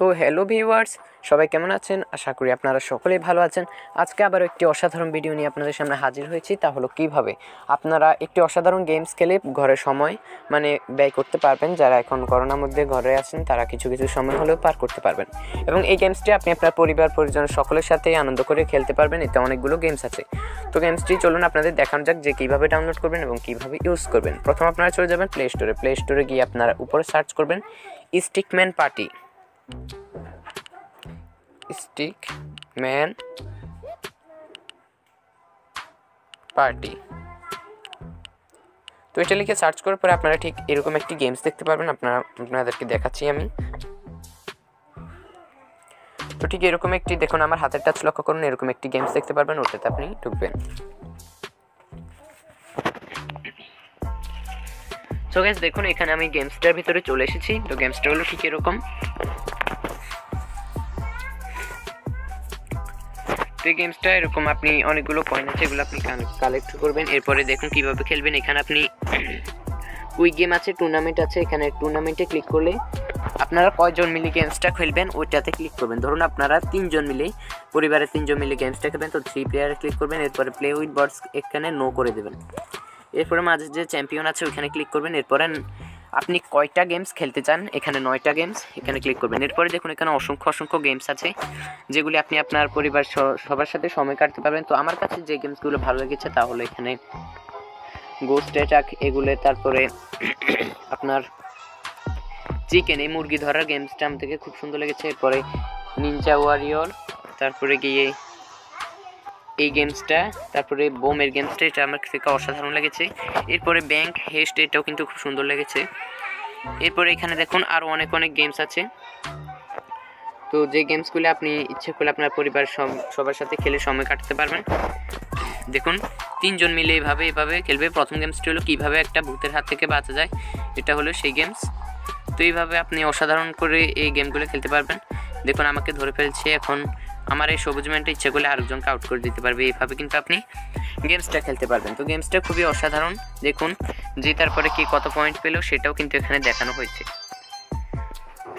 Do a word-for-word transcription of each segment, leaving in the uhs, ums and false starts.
তো hello viewers, সবাই কেমন আছেন? আশা করি আপনারা সকলেই ভালো আছেন। আজকে আবারও একটি অসাধারণ ভিডিও নিয়ে আপনাদের সামনে হাজির হয়েছি। তা হলো কীভাবে আপনারা একটি অসাধারণ গেমস খেলে ঘরে সময় মানে ব্যয় করতে পারবেন। যারা এখন করোনার মধ্যে ঘরে আছেন তারা কিছু কিছু সময় হলেও পার করতে পারবেন, এবং এই গেমসটি আপনি আপনার পরিবার পরিজন সকলের সাথে আনন্দ করে খেলতে পারবেন। এতে অনেকগুলো গেমস আছে। তো গেমসটি চলুন আপনাদের দেখানো যাক যে কীভাবে ডাউনলোড করবেন এবং কীভাবে ইউজ করবেন। প্রথম আপনারা চলে যাবেন প্লে স্টোরে। প্লে স্টোরে গিয়ে আপনারা উপরে সার্চ করবেন স্টিকম্যান পার্টি। স্টিকম্যান পার্টি তো এটা লিখে সার্চ করার পরে আপনারা ঠিক এরকম একটি গেমস দেখতে পারবেন। আপনারা আপনাদেরকে দেখাচ্ছি আমি। তো ঠিক এরকম একটি, দেখুন আমার হাতের টাচ লক্ষ্য করুন, এরকম একটি গেমস দেখতে পারবেন। ওটাতে আপনি ঢুকবেন। সো গাইস দেখুন, এখানে আমি গেমসটার ভিতরে চলে এসেছি। তো গেমসটা হলো ঠিক এরকম। তো এই গেমসটা এরকম, আপনি অনেকগুলো পয়েন্ট আছে, এগুলো আপনি কালেক্ট করবেন। এরপরে দেখুন কীভাবে খেলবেন। এখানে আপনি উই গেম আছে, টুর্নামেন্ট আছে। এখানে টুর্নামেন্টে ক্লিক করলে আপনারা কয়জন মিলে গেমসটা খেলবেন ওইটাতে ক্লিক করবেন। ধরুন আপনারা তিনজন মিলে, পরিবারের তিনজন মিলে গেমসটা খেলবেন। তো থ্রি প্লেয়ারে ক্লিক করবেন। এরপরে প্লে উইথ বটস এখানে নো করে দেবেন। এরপরে মাঝে যে চ্যাম্পিয়ন আছে ওইখানে ক্লিক করবেন। এরপরে আপনি কয়টা গেমস খেলতে চান, এখানে নয়টা গেমস, এখানে ক্লিক করবেন। এরপরে দেখুন এখানে অসংখ্য অসংখ্য গেমস আছে, যেগুলি আপনি আপনার পরিবার সবার সাথে সময় কাটাতে পারবেন। তো আমার কাছে যে গেমসগুলো ভালো লেগেছে তা হলো এখানে গোস্ট অ্যাটাক এগুলো, তারপরে আপনার চিকেন এই মুরগি ধরার গেমসটা আমার থেকে খুব সুন্দর লেগেছে। এরপরে নিনজা ওয়ারিয়র, তারপরে গিয়ে এই গেমসটা, তারপরে বোমের গেমসটা, এটা আমার থেকে অসাধারণ লেগেছে। এরপরে ব্যাংক হেস্ট, এটাও কিন্তু খুব সুন্দর লেগেছে। এরপরে এখানে দেখুন আরও অনেক অনেক গেমস আছে। তো যে গেমসগুলো আপনি ইচ্ছে করলে আপনার পরিবার সবার সাথে খেলে সময় কাটাতে পারবেন। দেখুন তিনজন মিলে এভাবে এভাবে খেলবে। প্রথম গেমসটি হলো কীভাবে একটা ভূতের হাত থেকে বাঁচা যায়, এটা হলো সেই গেমস। তো এইভাবে আপনি অসাধারণ করে এই গেমগুলো খেলতে পারবেন। দেখুন আমাকে ধরে ফেলছে, এখন আমার এই সবুজ ম্যানটা ইচ্ছা করলে আরেকজনকে আউট করে দিতে পারবে। এইভাবে কিন্তু আপনি গেমসটা খেলতে পারবেন। তো গেমসটা খুবই অসাধারণ। দেখুন যে তারপরে কি কত পয়েন্ট পেলো সেটাও কিন্তু এখানে দেখানো হয়েছে।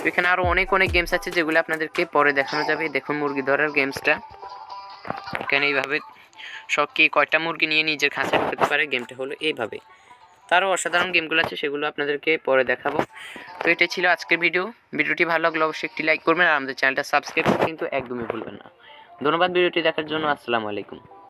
এখানে আরও অনেক অনেক গেমস আছে যেগুলো আপনাদেরকে পরে দেখানো যাবে। দেখুন মুরগি ধরার গেমসটা, এখানে এইভাবে সব কি কয়টা মুরগি নিয়ে নিজের খাঁচা ঢুকতে পারে, গেমটা হলো এইভাবে। তারও অসাধারণ গেমগুলো আছে, সেগুলো আপনাদেরকে পরে দেখাবো। তো এটাই ছিল আজকের ভিডিও। ভিডিওটি ভালো লাগলে অবশ্যই একটি লাইক করবেন, আর আমাদের চ্যানেলটা সাবস্ক্রাইব করতে কিন্তু একদমই ভুলবেন না। ধন্যবাদ ভিডিওটি দেখার জন্য। আসসালামু আলাইকুম।